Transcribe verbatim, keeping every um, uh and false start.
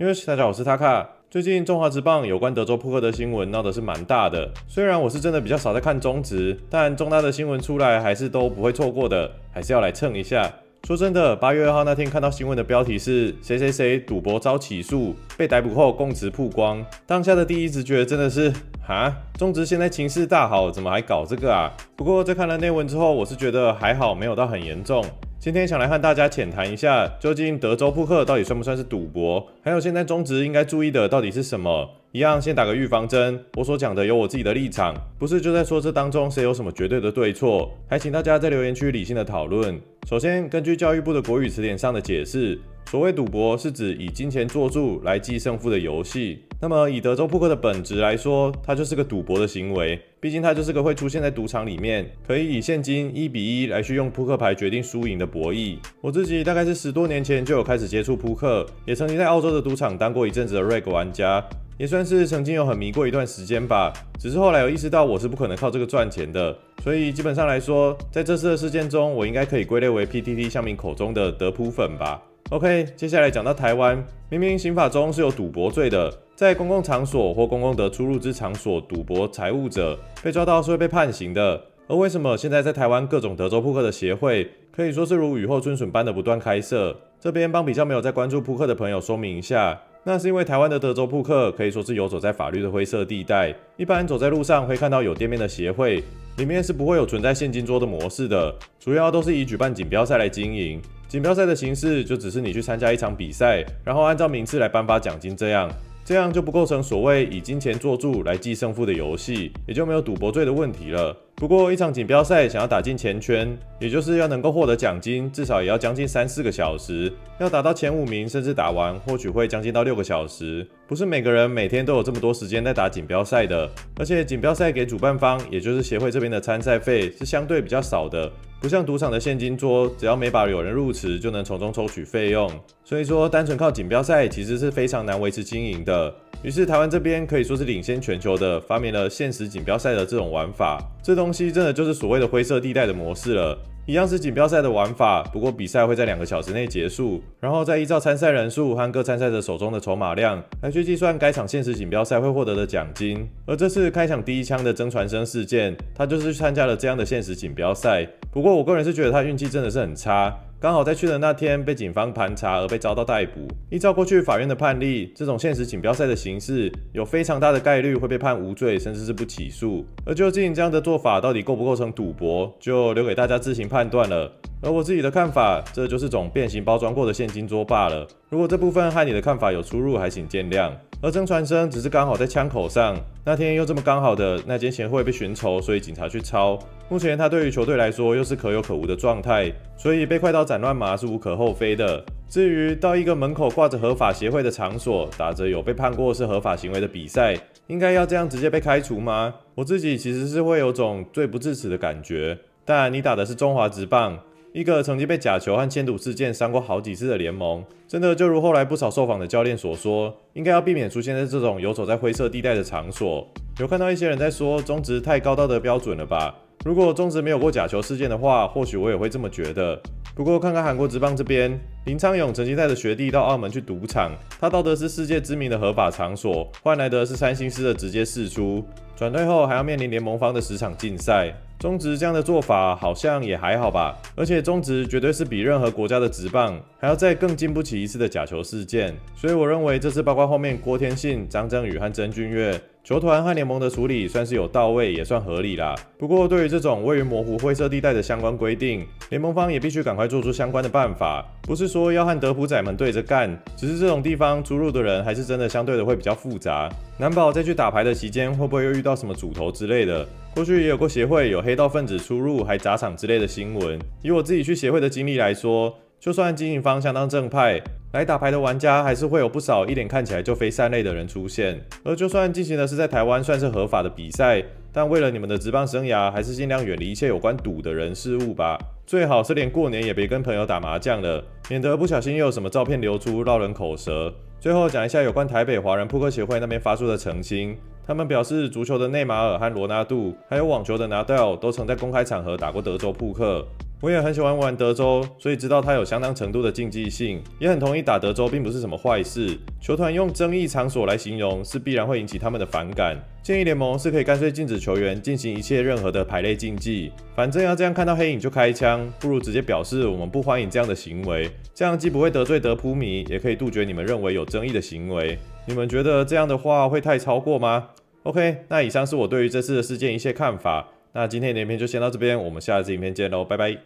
因为大家好，我是塔卡。最近中华职棒有关德州扑克的新闻闹得是蛮大的，虽然我是真的比较少在看中职，但中大的新闻出来还是都不会错过的，还是要来蹭一下。说真的， 八月二号那天看到新闻的标题是谁谁谁赌博遭起诉，被逮捕后供词曝光，当下的第一直觉真的是哈，中职现在情势大好，怎么还搞这个啊？不过在看了内文之后，我是觉得还好没有到很严重。 今天想来和大家浅谈一下，究竟德州扑克到底算不算是赌博？还有现在中职应该注意的到底是什么？一样先打个预防针，我所讲的有我自己的立场，不是就在说这当中谁有什么绝对的对错，还请大家在留言区理性的讨论。首先，根据教育部的国语词典上的解释，所谓赌博是指以金钱做注来计胜负的游戏。那么以德州扑克的本质来说，它就是个赌博的行为。 毕竟它就是个会出现在赌场里面，可以以现金一比一来去用扑克牌决定输赢的博弈。我自己大概是十多年前就有开始接触扑克，也曾经在澳洲的赌场当过一阵子的 R E G 玩家，也算是曾经有很迷过一段时间吧。只是后来有意识到我是不可能靠这个赚钱的，所以基本上来说，在这次的事件中，我应该可以归类为 P T T 乡民口中的德扑粉吧。 OK， 接下来讲到台湾，明明刑法中是有赌博罪的，在公共场所或公共的出入之场所赌博财物者，被抓到是会被判刑的。而为什么现在在台湾各种德州扑克的协会，可以说是如雨后春笋般的不断开设？这边帮比较没有在关注扑克的朋友说明一下，那是因为台湾的德州扑克可以说是游走在法律的灰色地带，一般走在路上会看到有店面的协会，里面是不会有存在现金桌的模式的，主要都是以举办锦标赛来经营。 锦标赛的形式就只是你去参加一场比赛，然后按照名次来颁发奖金，这样这样就不构成所谓以金钱做注来计胜负的游戏，也就没有赌博罪的问题了。不过一场锦标赛想要打进前圈，也就是要能够获得奖金，至少也要将近三四个小时，要打到前五名，甚至打完或许会将近到六个小时。不是每个人每天都有这么多时间在打锦标赛的，而且锦标赛给主办方，也就是协会这边的参赛费是相对比较少的。 不像赌场的现金桌，只要每把有人入池就能从中抽取费用，所以说单纯靠锦标赛其实是非常难维持经营的。于是台湾这边可以说是领先全球的，发明了限时锦标赛的这种玩法，这东西真的就是所谓的灰色地带的模式了。 一样是锦标赛的玩法，不过比赛会在两个小时内结束，然后再依照参赛人数和各参赛者手中的筹码量来去计算该场限时锦标赛会获得的奖金。而这次开场第一枪的曾传生事件，他就是去参加了这样的限时锦标赛。不过我个人是觉得他运气真的是很差，刚好在去的那天被警方盘查而被遭到逮捕。依照过去法院的判例，这种限时锦标赛的形式有非常大的概率会被判无罪，甚至是不起诉。而究竟这样的做法到底构不构成赌博，就留给大家自行判断。 判断了，而我自己的看法，这就是种变形包装过的现金桌罢了。如果这部分和你的看法有出入，还请见谅。而曾传生只是刚好在枪口上，那天又这么刚好的那间协会被寻仇，所以警察去抄。目前他对于球队来说又是可有可无的状态，所以被快刀斩乱麻是无可厚非的。 至于到一个门口挂着合法协会的场所，打着有被判过是合法行为的比赛，应该要这样直接被开除吗？我自己其实是会有种罪不至死的感觉。但你打的是中华职棒，一个曾经被假球和牵赌事件伤过好几次的联盟，真的就如后来不少受访的教练所说，应该要避免出现在这种游走在灰色地带的场所。有看到一些人在说中职太高道德标准了吧？如果中职没有过假球事件的话，或许我也会这么觉得。 不过，看看韩国职棒这边，林昌永曾经带着学弟到澳门去赌场，他到的是世界知名的合法场所，换来的是三星师的直接释出。转队后还要面临联盟方的十场禁赛。中职这样的做法好像也还好吧，而且中职绝对是比任何国家的职棒还要再更经不起一次的假球事件。所以我认为这次包括后面郭天信、张振宇和曾俊岳。 球团和联盟的处理算是有到位，也算合理啦。不过，对于这种位于模糊灰色地带的相关规定，联盟方也必须赶快做出相关的办法。不是说要和德扑仔们对着干，只是这种地方出入的人还是真的相对的会比较复杂，难保在去打牌的期间会不会又遇到什么主头之类的。过去也有过协会有黑道分子出入还砸场之类的新闻。以我自己去协会的经历来说，就算经营方相当正派。 来打牌的玩家还是会有不少一脸看起来就非善类的人出现，而就算进行的是在台湾算是合法的比赛，但为了你们的职棒生涯，还是尽量远离一切有关赌的人事物吧。最好是连过年也别跟朋友打麻将了，免得不小心又有什么照片流出，绕人口舌。最后讲一下有关台北华人扑克协会那边发出的澄清，他们表示足球的内马尔和罗纳度，还有网球的纳达尔都曾在公开场合打过德州扑克。我也很喜欢玩德州，所以知道它有相当程度的竞技性，也很同意打德州并不是什么坏事。球团用争议场所来形容，是必然会引起他们的反感。建议联盟是可以干脆禁止球员进行一切任何的牌类竞技，反正要这样看到黑影就开枪，不如直接表示我们不欢迎这样的行为，这样既不会得罪德扑迷，也可以杜绝你们认为有争议的行为。你们觉得这样的话会太超过吗 ？OK， 那以上是我对于这次的事件一些看法。那今天的影片就先到这边，我们下次影片见喽，拜拜。